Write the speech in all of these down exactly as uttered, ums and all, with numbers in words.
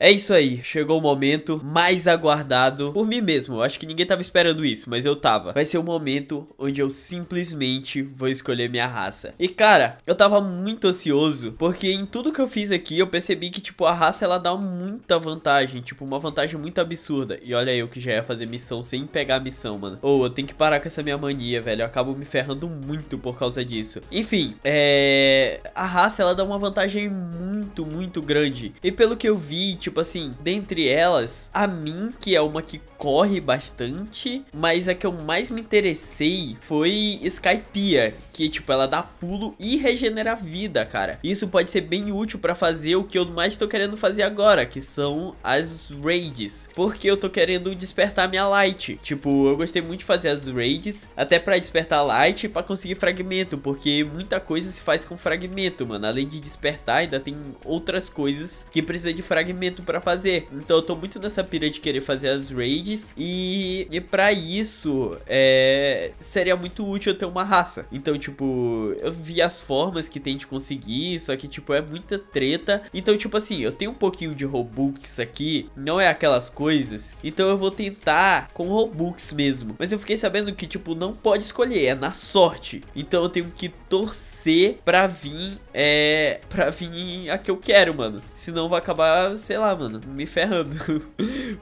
É isso aí, chegou o momento mais aguardado por mim mesmo. Acho que ninguém tava esperando isso, mas eu tava. Vai ser o momento onde eu simplesmente vou escolher minha raça. E cara, eu tava muito ansioso, porque em tudo que eu fiz aqui, eu percebi que tipo, a raça ela dá muita vantagem, tipo, uma vantagem muito absurda. E olha eu que já ia fazer missão sem pegar a missão, mano. Ou oh, eu tenho que parar com essa minha mania, velho. Eu acabo me ferrando muito por causa disso. Enfim, é... a raça ela dá uma vantagem muito, muito grande. E pelo que eu vi, tipo assim, dentre elas, a Min, que é uma que corre bastante, mas a que eu mais me interessei foi Skypiea, que tipo, ela dá pulo e regenera a vida, cara. Isso pode ser bem útil pra fazer o que eu mais tô querendo fazer agora, que são as raids, porque eu tô querendo despertar minha light. Tipo, eu gostei muito de fazer as raids, até pra despertar a light e pra conseguir fragmento, porque muita coisa se faz com fragmento, mano. Além de despertar, ainda tem outras coisas que precisa de fragmento pra fazer. Então eu tô muito nessa pira de querer fazer as raids. E, e pra isso é, seria muito útil eu ter uma raça. Então tipo, eu vi as formas que tem de conseguir, só que tipo, é muita treta. Então tipo assim, eu tenho um pouquinho de Robux aqui, não é aquelas coisas, então eu vou tentar com Robux mesmo. Mas eu fiquei sabendo que tipo, não pode escolher, é na sorte. Então eu tenho que torcer pra vir é, pra vir a que eu quero, mano. Senão vai acabar, sei lá, mano, me ferrando.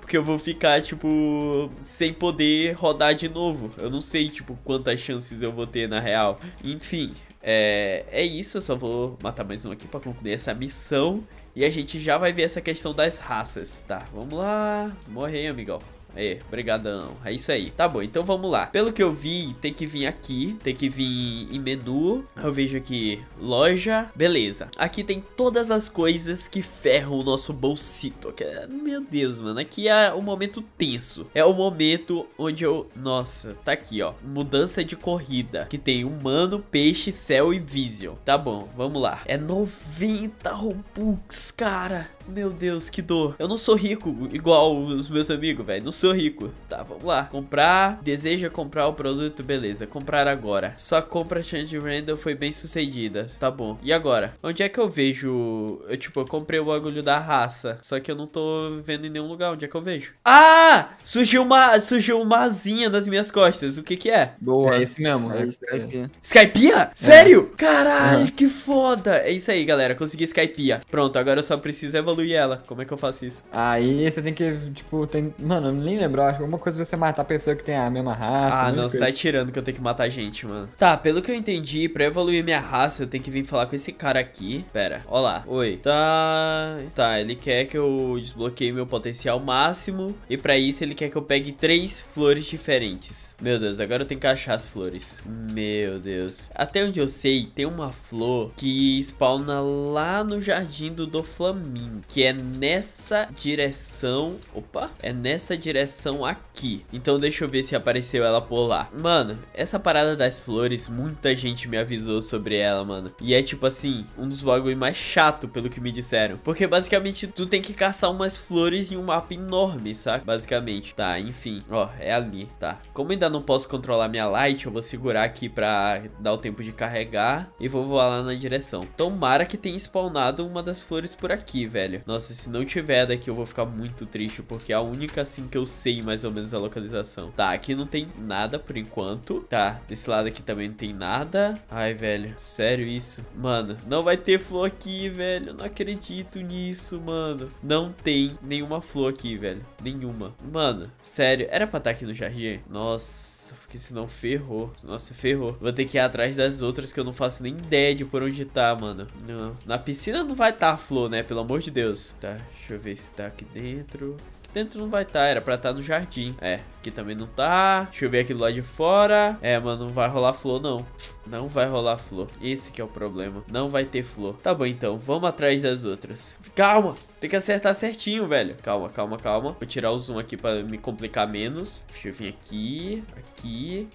Porque eu vou ficar, tipo, sem poder rodar de novo. Eu não sei, tipo, quantas chances eu vou ter na real. Enfim, é, é isso. Eu só vou matar mais um aqui pra concluir essa missão. E a gente já vai ver essa questão das raças. Tá, vamos lá. Morre aí, amigão. É, brigadão, é isso aí. Tá bom, então vamos lá. Pelo que eu vi, tem que vir aqui, tem que vir em menu. Eu vejo aqui, loja. Beleza, aqui tem todas as coisas que ferram o nosso bolsito. Meu Deus, mano, aqui é o momento tenso. É o momento onde eu... Nossa, tá aqui, ó. Mudança de corrida, que tem humano, peixe, céu e vision. Tá bom, vamos lá. É noventa Robux, cara. Meu Deus, que dor. Eu não sou rico igual os meus amigos, velho. Não sou rico. Tá, vamos lá. Comprar. Deseja comprar o produto? Beleza. Comprar agora. Sua compra Change Random foi bem sucedida. Tá bom. E agora? Onde é que eu vejo... Eu, tipo, eu comprei o bagulho da raça. Só que eu não tô vendo em nenhum lugar. Onde é que eu vejo? Ah! Surgiu uma... Surgiu uma asinha nas minhas costas. O que que é? Boa. É esse mesmo. É Skypiea. Skypiea? Sério? É. Caralho, que foda. É isso aí, galera. Consegui Skypiea. Pronto, agora eu só preciso evoluir e ela, como é que eu faço isso? Aí você tem que, tipo, tem... Mano, eu nem lembro, acho que alguma coisa você matar a pessoa que tem a mesma raça. Ah, não, coisa. Sai tirando que eu tenho que matar gente, mano. Tá, pelo que eu entendi, pra evoluir minha raça, eu tenho que vir falar com esse cara aqui. Pera, ó lá, oi. Tá, tá, ele quer que eu desbloqueie meu potencial máximo. E pra isso ele quer que eu pegue três flores diferentes. Meu Deus, agora eu tenho que achar as flores. Meu Deus. Até onde eu sei, tem uma flor que spawna lá no jardim do Doflamingo, que é nessa direção. Opa, é nessa direção aqui. Então deixa eu ver se apareceu ela por lá. Mano, essa parada das flores, muita gente me avisou sobre ela, mano. E é tipo assim, um dos bagulho mais chato, pelo que me disseram, porque basicamente tu tem que caçar umas flores em um mapa enorme, saca? Basicamente. Tá, enfim, ó, é ali, tá. Como ainda não posso controlar minha light, eu vou segurar aqui pra dar o tempo de carregar e vou voar lá na direção. Tomara que tenha spawnado uma das flores por aqui, velho. Nossa, se não tiver daqui eu vou ficar muito triste, porque é a única assim que eu sei mais ou menos a localização. Tá, aqui não tem nada por enquanto. Tá, desse lado aqui também não tem nada. Ai, velho, sério isso? Mano, não vai ter flor aqui, velho. Eu não acredito nisso, mano. Não tem nenhuma flor aqui, velho. Nenhuma. Mano, sério. Era pra estar aqui no jardim? Nossa, porque senão ferrou. Nossa, ferrou. Vou ter que ir atrás das outras que eu não faço nem ideia de por onde tá, mano. Não. Na piscina não vai estar a flor, né? Pelo amor de Deus. Deus. Tá, deixa eu ver se tá aqui dentro. Dentro não vai estar, era pra estar no jardim. É, aqui também não tá. Deixa eu ver aqui do lado de fora. É, mano, não vai rolar flor, não. Não vai rolar flor. Esse que é o problema. Não vai ter flor. Tá bom, então. Vamos atrás das outras. Calma! Tem que acertar certinho, velho. Calma, calma, calma. Vou tirar o zoom aqui pra me complicar menos. Deixa eu vir aqui. Aqui.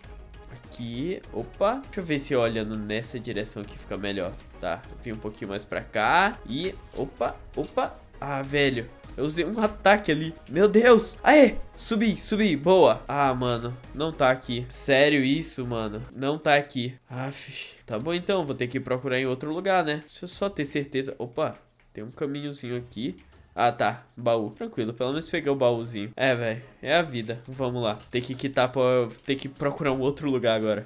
Aqui. Opa. Deixa eu ver se olhando nessa direção aqui fica melhor. Tá, vim um pouquinho mais pra cá. E, opa, opa. Ah, velho, eu usei um ataque ali. Meu Deus, aê, subi, subi, boa. Ah, mano, não tá aqui. Sério isso, mano, não tá aqui. Aff, tá bom então, vou ter que procurar em outro lugar, né? Deixa eu só ter certeza. Opa, tem um caminhozinho aqui. Ah, tá. Baú. Tranquilo. Pelo menos peguei o baúzinho. É, velho. É a vida. Vamos lá. Tem que quitar pra... Tem que procurar um outro lugar agora.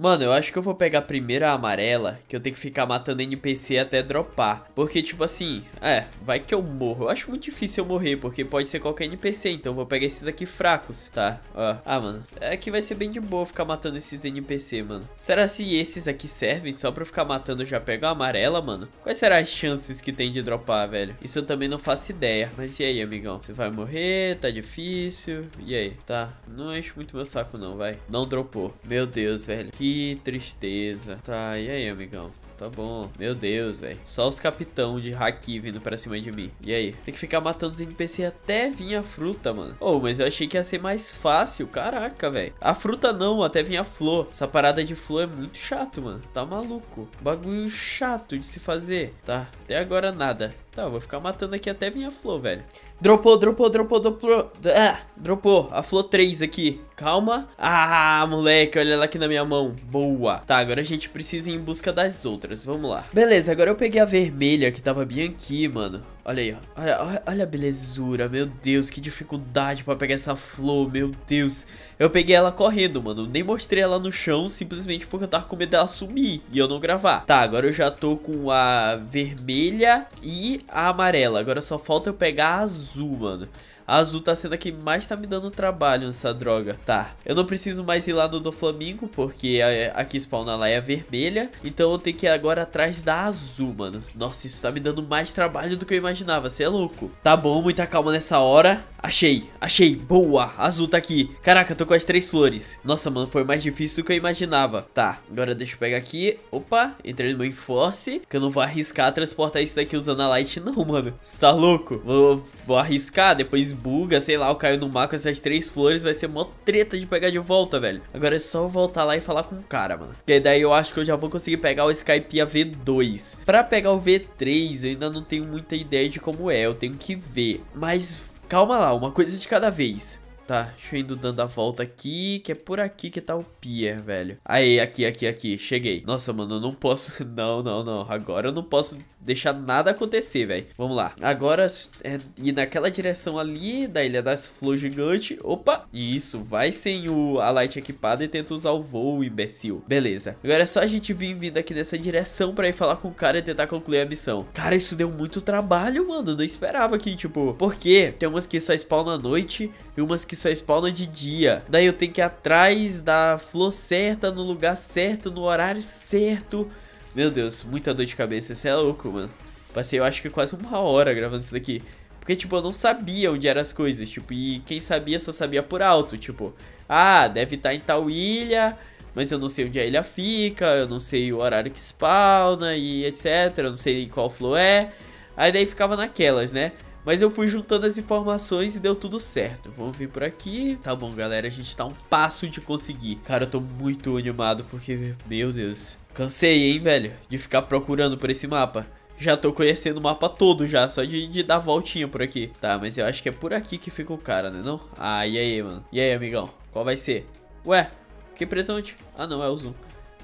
Mano, eu acho que eu vou pegar primeiro a amarela, que eu tenho que ficar matando N P C até dropar. Porque, tipo assim, é, vai que eu morro. Eu acho muito difícil eu morrer, porque pode ser qualquer N P C. Então eu vou pegar esses aqui fracos, tá? Ó. Ah, mano, é que vai ser bem de boa ficar matando esses N P C, mano. Será se esses aqui servem só pra eu ficar matando? Eu já pego a amarela, mano. Quais serão as chances que tem de dropar, velho? Isso eu também não faço ideia. Mas e aí, amigão? Você vai morrer? Tá difícil? E aí? Tá, não enche muito meu saco não, vai. Não dropou. Meu Deus, velho. Que Que tristeza. Tá, e aí, amigão? Tá bom. Meu Deus, velho. Só os capitão de haki vindo pra cima de mim. E aí? Tem que ficar matando os N P C até vir a fruta, mano. Oh, mas eu achei que ia ser mais fácil. Caraca, velho. A fruta não, até vir a flor. Essa parada de flor é muito chato, mano. Tá maluco. Bagulho chato de se fazer. Tá, até agora nada. Tá, vou ficar matando aqui até vir a flor, velho. Dropou, dropou, dropou, dropou. Ah, dropou. A flor três aqui. Calma. Ah, moleque, olha ela aqui na minha mão. Boa. Tá, agora a gente precisa ir em busca das outras. Vamos lá. Beleza, agora eu peguei a vermelha que tava bem aqui, mano. Olha aí, ó. Olha, olha, olha a belezura. Meu Deus, que dificuldade pra pegar essa flor. Meu Deus. Eu peguei ela correndo, mano. Nem mostrei ela no chão, simplesmente porque eu tava com medo dela sumir e eu não gravar. Tá, agora eu já tô com a vermelha e a amarela. Agora só falta eu pegar a azul, mano. A azul tá sendo a que mais tá me dando trabalho nessa droga. Tá, eu não preciso mais ir lá no Doflamingo, porque aqui spawna lá é a vermelha. Então eu tenho que ir agora atrás da azul, mano. Nossa, isso tá me dando mais trabalho do que eu imaginava, você é louco. Tá bom, muita calma nessa hora. Achei, achei, boa, a azul tá aqui. Caraca, eu tô com as três flores. Nossa, mano, foi mais difícil do que eu imaginava. Tá, agora deixa eu pegar aqui. Opa, entrei no meu enforce, que eu não vou arriscar transportar isso daqui usando a light não, mano. Você tá louco? Vou, vou arriscar, depois buga, sei lá, eu caio no mar com essas três flores, vai ser mó treta de pegar de volta, velho. Agora é só eu voltar lá e falar com o cara, mano. Porque daí eu acho que eu já vou conseguir pegar o Skypiea V dois. Pra pegar o V três, eu ainda não tenho muita ideia de como é, eu tenho que ver. Mas calma lá, uma coisa de cada vez. Tá, deixa eu indo dando a volta aqui, que é por aqui que tá o pier, velho. Aí, aqui, aqui, aqui, cheguei. Nossa, mano, eu não posso... Não, não, não. Agora eu não posso deixar nada acontecer, velho. Vamos lá. Agora é ir naquela direção ali da Ilha das Flores Gigante. Opa! Isso, vai sem o, a light equipada e tenta usar o voo, imbecil. Beleza. Agora é só a gente vir vindo aqui nessa direção pra ir falar com o cara e tentar concluir a missão. Cara, isso deu muito trabalho, mano. Eu não esperava aqui, tipo... Porque tem umas que só spawnam à noite e umas que só spawna de dia. Daí eu tenho que ir atrás da flor certa, no lugar certo, no horário certo. Meu Deus, muita dor de cabeça. Isso é louco, mano. Passei, eu acho que quase uma hora gravando isso daqui. Porque, tipo, eu não sabia onde eram as coisas. Tipo, e quem sabia só sabia por alto. Tipo, ah, deve estar em tal ilha, mas eu não sei onde a ilha fica, eu não sei o horário que spawna e etcétera. Eu não sei qual flor é. Aí daí ficava naquelas, né? Mas eu fui juntando as informações e deu tudo certo. Vamos vir por aqui. Tá bom, galera. A gente tá um passo de conseguir. Cara, eu tô muito animado porque... Meu Deus. Cansei, hein, velho? De ficar procurando por esse mapa. Já tô conhecendo o mapa todo já. Só de, de dar voltinha por aqui. Tá, mas eu acho que é por aqui que fica o cara, né não? Ah, e aí, mano? E aí, amigão? Qual vai ser? Ué, que presente? Ah, não. É o zoom.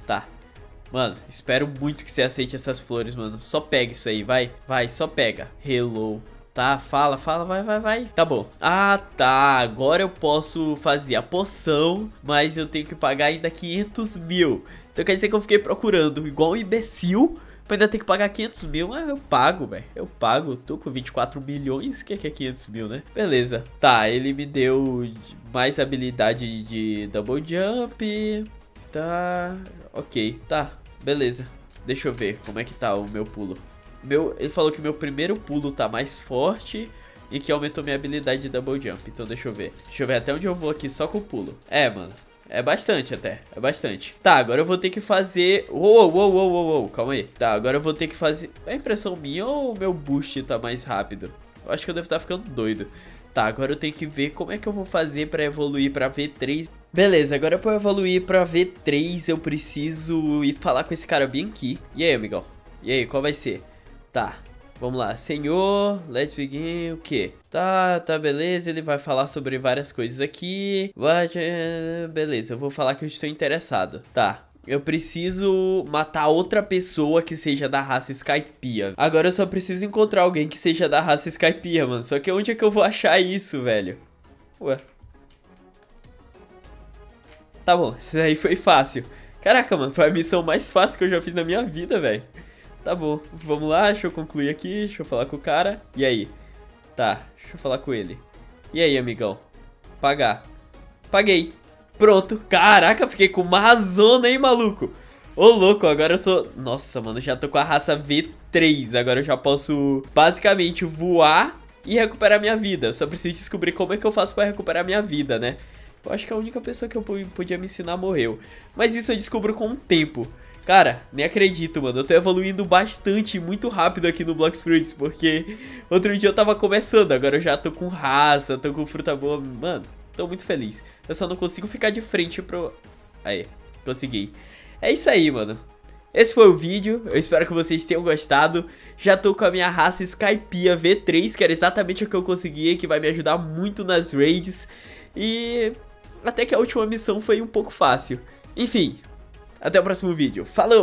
Tá. Mano, espero muito que você aceite essas flores, mano. Só pega isso aí, vai. Vai, só pega. Hello. Tá, fala, fala, vai, vai, vai. Tá bom. Ah, tá. Agora eu posso fazer a poção, mas eu tenho que pagar ainda quinhentos mil. Então quer dizer que eu fiquei procurando igual um imbecil, mas ainda tem que pagar quinhentos mil. Ah, eu pago, velho. Eu pago. Tô com vinte e quatro milhões. O que é que é quinhentos mil, né? Beleza. Tá, ele me deu mais habilidade de double jump. Tá. Ok. Tá, beleza. Deixa eu ver como é que tá o meu pulo. Meu, ele falou que meu primeiro pulo tá mais forte e que aumentou minha habilidade de double jump. Então deixa eu ver. Deixa eu ver até onde eu vou aqui só com o pulo. É, mano. É bastante até. É bastante. Tá, agora eu vou ter que fazer... Uou, uou, uou, uou, uou. Calma aí. Tá, agora eu vou ter que fazer... É impressão minha ou o meu boost tá mais rápido? Eu acho que eu devo estar ficando doido. Tá, agora eu tenho que ver como é que eu vou fazer pra evoluir pra V três. Beleza, agora pra eu evoluir pra V três eu preciso ir falar com esse cara bem aqui. E aí, amigão? E aí, qual vai ser? Tá, vamos lá, senhor, let's begin, o que? Tá, tá, beleza, ele vai falar sobre várias coisas aqui, beleza, eu vou falar que eu estou interessado, tá, Eu preciso matar outra pessoa que seja da raça Skypiea. Agora eu só preciso encontrar alguém que seja da raça Skypiea, mano. Só que onde é que eu vou achar isso, velho? Ué. Tá bom, isso aí foi fácil. Caraca, mano, foi a missão mais fácil que eu já fiz na minha vida, velho. Tá bom, vamos lá, deixa eu concluir aqui. Deixa eu falar com o cara. E aí? Tá, deixa eu falar com ele. E aí, amigão? Pagar. Paguei. Pronto, caraca, fiquei com uma razona, hein, maluco. Ô, louco, agora eu sou... Nossa, mano, já tô com a raça V três. Agora eu já posso, basicamente, voar e recuperar minha vida. Eu só preciso descobrir como é que eu faço pra recuperar minha vida, né? Eu acho que a única pessoa que eu podia me ensinar morreu. Mas isso eu descubro com o tempo. Cara, nem acredito, mano. Eu tô evoluindo bastante, muito rápido aqui no Blox Fruits. Porque outro dia eu tava começando. Agora eu já tô com raça, tô com fruta boa. Mano, tô muito feliz. Eu só não consigo ficar de frente pro... Aí, consegui. É isso aí, mano. Esse foi o vídeo, eu espero que vocês tenham gostado. Já tô com a minha raça Skypiea V três, que era exatamente o que eu consegui, que vai me ajudar muito nas raids. E até que a última missão foi um pouco fácil. Enfim, até o próximo vídeo. Falou!